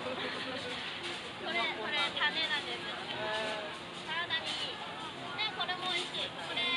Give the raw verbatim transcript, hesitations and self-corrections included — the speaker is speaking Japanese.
これこれ種なんです。サラダにね、これも美味しい。これ